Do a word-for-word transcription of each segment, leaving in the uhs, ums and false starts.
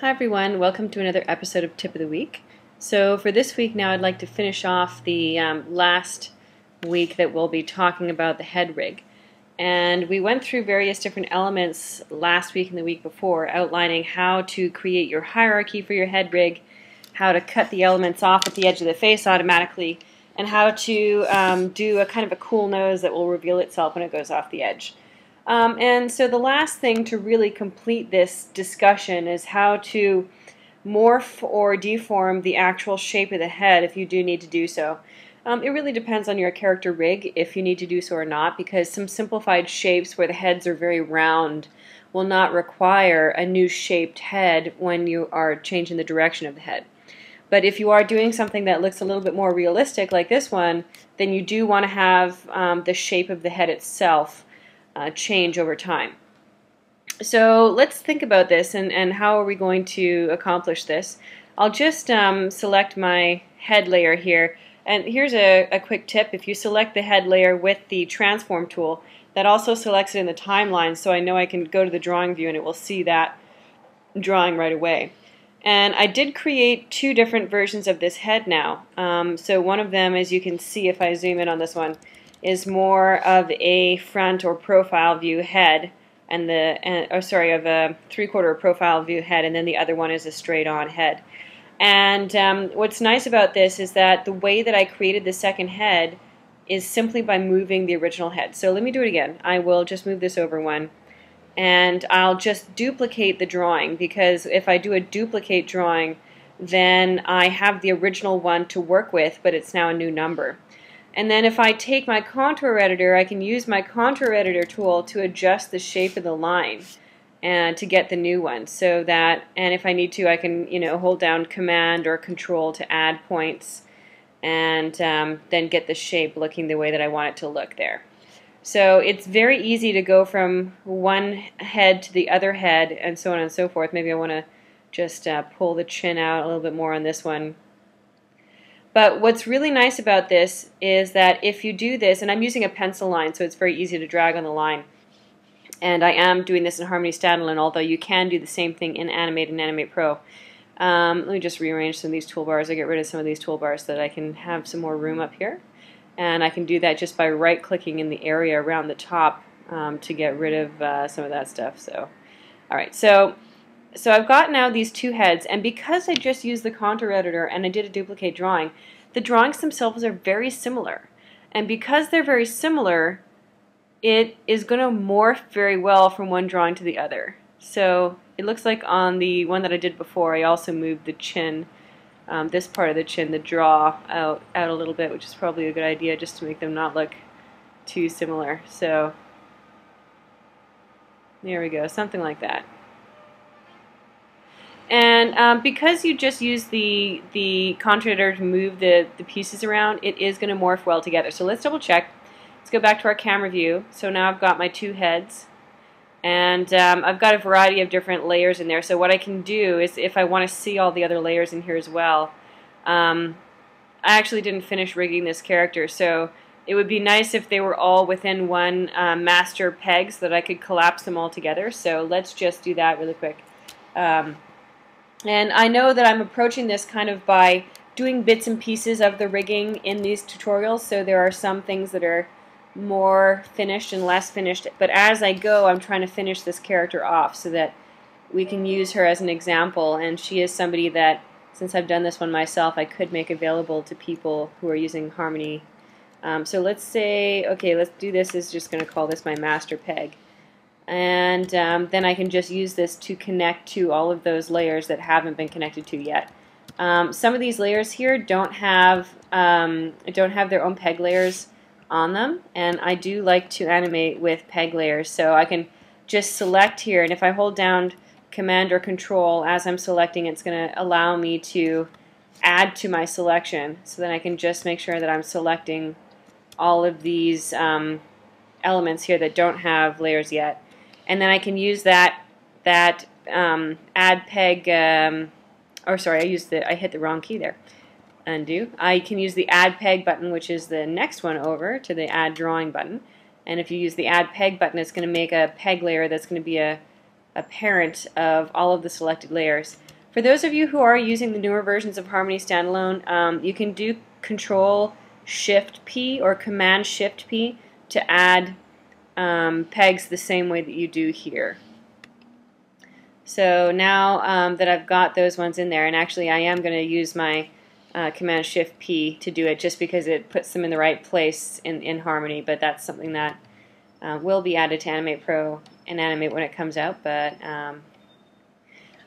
Hi everyone, welcome to another episode of Tip of the Week. So for this week now I'd like to finish off the um, last week that we'll be talking about the head rig. And we went through various different elements last week and the week before, outlining how to create your hierarchy for your head rig, how to cut the elements off at the edge of the face automatically, and how to um, do a kind of a cool nose that will reveal itself when it goes off the edge. Um, and so the last thing to really complete this discussion is how to morph or deform the actual shape of the head if you do need to do so. Um, it really depends on your character rig if you need to do so or not, because some simplified shapes where the heads are very round will not require a new shaped head when you are changing the direction of the head. But if you are doing something that looks a little bit more realistic like this one, then you do want to have um, the shape of the head itself Uh, change over time. So let's think about this and, and how are we going to accomplish this. I'll just um, select my head layer here, and here's a, a quick tip: if you select the head layer with the transform tool, that also selects it in the timeline, so I know I can go to the drawing view and it will see that drawing right away. And I did create two different versions of this head now, um, so one of them, as you can see if I zoom in on this one, is more of a front or profile view head, and the and, oh sorry of a three-quarter profile view head, and then the other one is a straight-on head. And um, what's nice about this is that the way that I created the second head is simply by moving the original head. So let me do it again. I will just move this over one, and I'll just duplicate the drawing, because if I do a duplicate drawing, then I have the original one to work with, but it's now a new number. And then if I take my contour editor, I can use my contour editor tool to adjust the shape of the line and to get the new one. So that, and if I need to, I can, you know, hold down command or control to add points and um, then get the shape looking the way that I want it to look there. So it's very easy to go from one head to the other head and so on and so forth. Maybe I want to just uh, pull the chin out a little bit more on this one. But what's really nice about this is that if you do this, and I'm using a pencil line, so it's very easy to drag on the line, and I am doing this in Harmony standalone, although you can do the same thing in Animate and Animate Pro. Um, let me just rearrange some of these toolbars. I get rid of some of these toolbars so that I can have some more room up here, and I can do that just by right-clicking in the area around the top um, to get rid of uh, some of that stuff. So, all right, so. So I've got now these two heads, and because I just used the contour editor and I did a duplicate drawing, the drawings themselves are very similar. And because they're very similar, it is going to morph very well from one drawing to the other. So it looks like on the one that I did before, I also moved the chin, um, this part of the chin, the jaw out, out a little bit, which is probably a good idea just to make them not look too similar. So there we go, something like that. And um, because you just use the, the contour editor to move the, the pieces around, it is going to morph well together. So let's double check. Let's go back to our camera view. So now I've got my two heads, and um, I've got a variety of different layers in there. So what I can do is, if I want to see all the other layers in here as well, um, I actually didn't finish rigging this character, so it would be nice if they were all within one uh, master peg so that I could collapse them all together. So let's just do that really quick. Um, And I know that I'm approaching this kind of by doing bits and pieces of the rigging in these tutorials, so there are some things that are more finished and less finished, but as I go I'm trying to finish this character off so that we can use her as an example, and she is somebody that, since I've done this one myself, I could make available to people who are using Harmony. Um, so let's say, okay, let's do this, is just going to call this my master peg. And um, then I can just use this to connect to all of those layers that haven't been connected to yet. Um, some of these layers here don't have um, don't have their own peg layers on them, and I do like to animate with peg layers, so I can just select here, and if I hold down command or control as I'm selecting, it's going to allow me to add to my selection, so then I can just make sure that I'm selecting all of these um, elements here that don't have layers yet. And then I can use that that um, add peg, um, or sorry, I used the I hit the wrong key there. Undo. I can use the add peg button, which is the next one over to the add drawing button. And if you use the add peg button, it's going to make a peg layer that's going to be a, a parent of all of the selected layers. For those of you who are using the newer versions of Harmony Standalone, um, you can do control shift P or command shift P to add um, pegs the same way that you do here. So now um, that I've got those ones in there, and actually I am going to use my uh, command shift P to do it just because it puts them in the right place in, in Harmony, but that's something that uh, will be added to Animate Pro and Animate when it comes out. But um,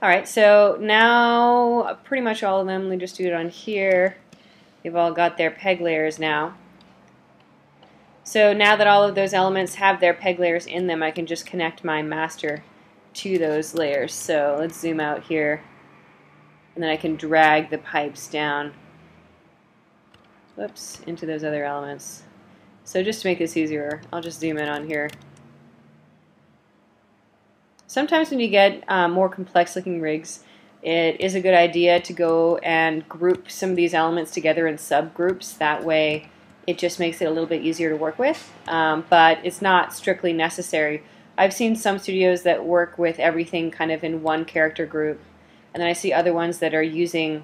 alright, so now pretty much all of them, let me just do it on here. They've all got their peg layers now. So now that all of those elements have their peg layers in them, I can just connect my master to those layers. So let's zoom out here, and then I can drag the pipes down, whoops, into those other elements. So just to make this easier, I'll just zoom in on here. Sometimes when you get uh, more complex looking rigs, it is a good idea to go and group some of these elements together in subgroups. That way it just makes it a little bit easier to work with, um, but it's not strictly necessary. I've seen some studios that work with everything kind of in one character group, and then I see other ones that are using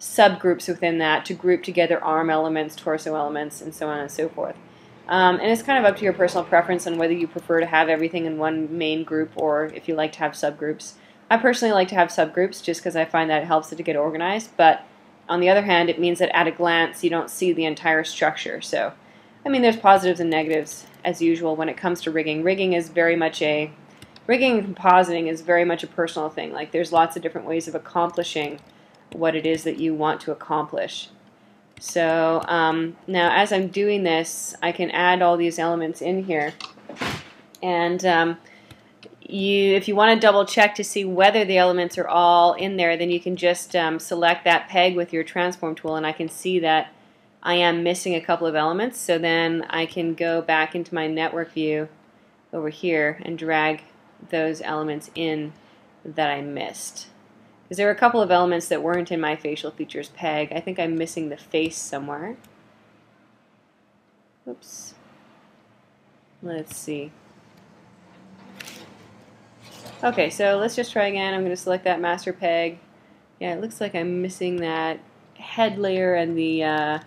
subgroups within that to group together arm elements, torso elements, and so on and so forth. Um, and it's kind of up to your personal preference on whether you prefer to have everything in one main group or if you like to have subgroups. I personally like to have subgroups just because I find that it helps it to get organized, but on the other hand it means that at a glance you don't see the entire structure. So, I mean, there's positives and negatives as usual when it comes to rigging. Rigging is very much a, rigging and compositing is very much a personal thing. Like, there's lots of different ways of accomplishing what it is that you want to accomplish. So um, now as I'm doing this, I can add all these elements in here, and um, you, if you want to double check to see whether the elements are all in there, then you can just um, select that peg with your transform tool, and I can see that I am missing a couple of elements. So then I can go back into my network view over here and drag those elements in that I missed, because there were a couple of elements that weren't in my facial features peg. I think I'm missing the face somewhere. Oops. Let's see. Okay, so let's just try again. I'm going to select that master peg. Yeah, it looks like I'm missing that head layer and the uh,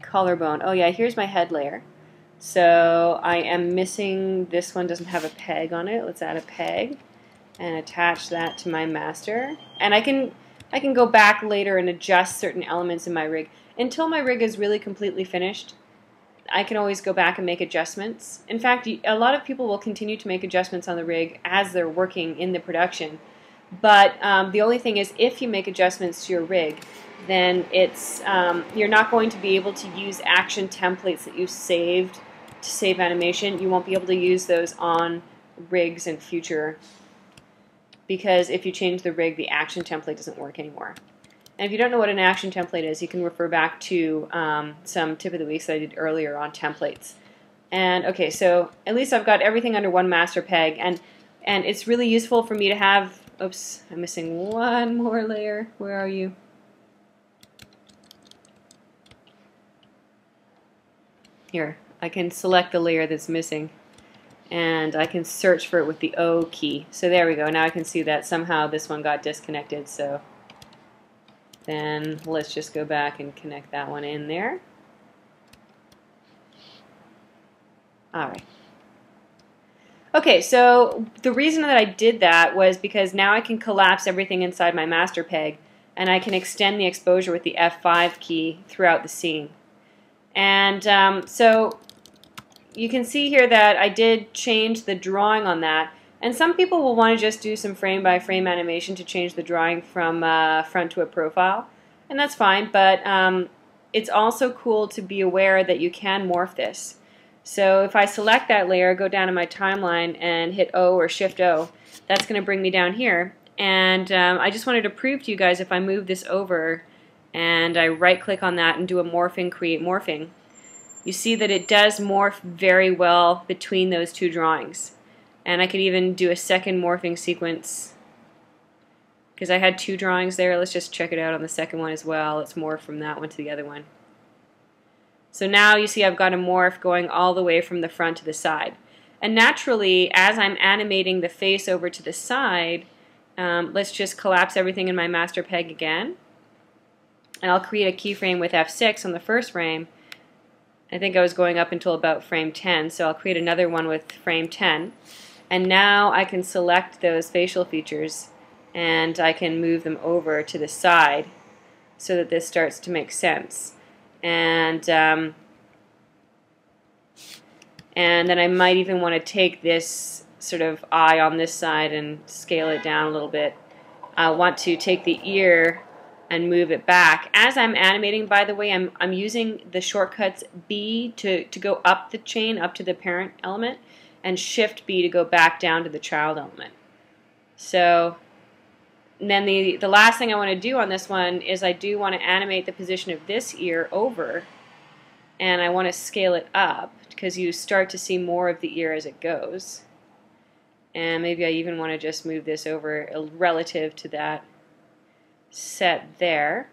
collarbone. Oh yeah, here's my head layer. So I am missing, this one doesn't have a peg on it. Let's add a peg and attach that to my master. And I can I can go back later and adjust certain elements in my rig. Until my rig is really completely finished, I can always go back and make adjustments. In fact, a lot of people will continue to make adjustments on the rig as they're working in the production. But um, the only thing is, if you make adjustments to your rig, then it's um, you're not going to be able to use action templates that you've saved to save animation. You won't be able to use those on rigs in future, because if you change the rig, the action template doesn't work anymore. And if you don't know what an action template is, you can refer back to um, some tip of the weeks that I did earlier on templates. And okay, so at least I've got everything under one master peg, and and it's really useful for me to have. Oops, I'm missing one more layer. Where are you? Here, I can select the layer that's missing, and I can search for it with the O key. So there we go. Now I can see that somehow this one got disconnected, so then let's just go back and connect that one in there. Alright. Okay, so the reason that I did that was because now I can collapse everything inside my master peg, and I can extend the exposure with the F five key throughout the scene. And um, so you can see here that I did change the drawing on that, and some people will want to just do some frame by frame animation to change the drawing from uh, front to a profile, and that's fine, but um, it's also cool to be aware that you can morph this. So if I select that layer, go down to my timeline and hit O or Shift O, that's going to bring me down here, and um, I just wanted to prove to you guys, if I move this over and I right click on that and do a morphing, create morphing, you see that it does morph very well between those two drawings. And I could even do a second morphing sequence, because I had two drawings there. Let's just check it out on the second one as well. Let's morph from that one to the other one. So now you see I've got a morph going all the way from the front to the side. And naturally, as I'm animating the face over to the side, um, let's just collapse everything in my master peg again. And I'll create a keyframe with F six on the first frame. I think I was going up until about frame ten, so I'll create another one with frame ten. And now I can select those facial features and I can move them over to the side so that this starts to make sense. And um, and then I might even want to take this sort of eye on this side and scale it down a little bit. I want to take the ear and move it back. As I'm animating, by the way, I'm, I'm using the shortcuts B to, to go up the chain, up to the parent element, and Shift B to go back down to the child element. So then the, the last thing I want to do on this one is I do want to animate the position of this ear over, and I want to scale it up because you start to see more of the ear as it goes. And maybe I even want to just move this over relative to that set there.